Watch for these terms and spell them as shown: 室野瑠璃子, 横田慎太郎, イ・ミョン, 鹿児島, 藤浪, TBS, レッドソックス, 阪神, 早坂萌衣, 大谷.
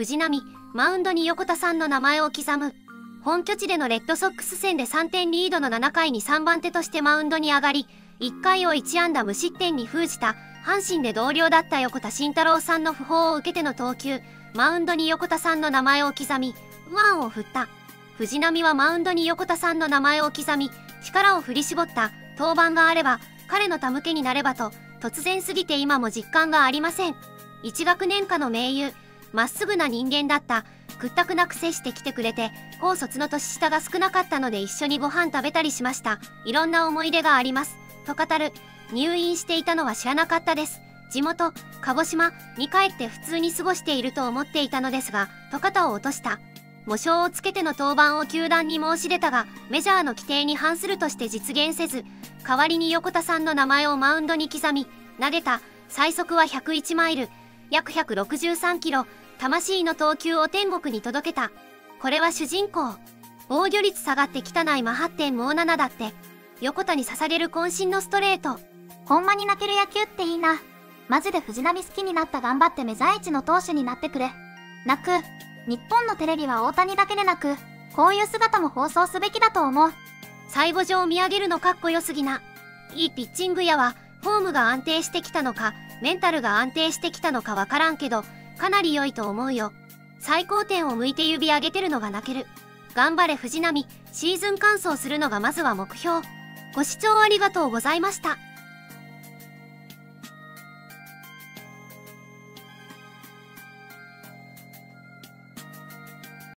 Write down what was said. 藤浪、マウンドに横田さんの名前を刻む。本拠地でのレッドソックス戦で3点リードの7回に3番手としてマウンドに上がり、1回を1安打無失点に封じた、阪神で同僚だった横田慎太郎さんの訃報を受けての投球、マウンドに横田さんの名前を刻み、ワンを振った。藤浪はマウンドに横田さんの名前を刻み、力を振り絞った、登板があれば、彼の手向けになればと、突然すぎて今も実感がありません。一学年下の盟友、まっすぐな人間だった、屈託なく接してきてくれて、高卒の年下が少なかったので一緒にご飯食べたりしました。いろんな思い出があります。と語る。入院していたのは知らなかったです。地元、鹿児島に帰って普通に過ごしていると思っていたのですが、と肩を落とした。喪章をつけての登板を球団に申し出たが、メジャーの規定に反するとして実現せず、代わりに横田さんの名前をマウンドに刻み、投げた、最速は101マイル、約163キロ、魂の投球を天国に届けた。これは主人公。防御率下がって汚い今 8.57 だって。横田に捧げる渾身のストレート。ほんまに泣ける野球っていいな。マジで藤浪好きになった。頑張ってメジャー一の投手になってくれ。泣く。日本のテレビは大谷だけでなく、こういう姿も放送すべきだと思う。最後上を見上げるのかっこよすぎな。いいピッチングやわ。フォームが安定してきたのか、メンタルが安定してきたのかわからんけど、かなり良いと思うよ。最高点を向いて指上げてるのが泣ける。頑張れ藤浪、シーズン完走するのがまずは目標。ご視聴ありがとうございました。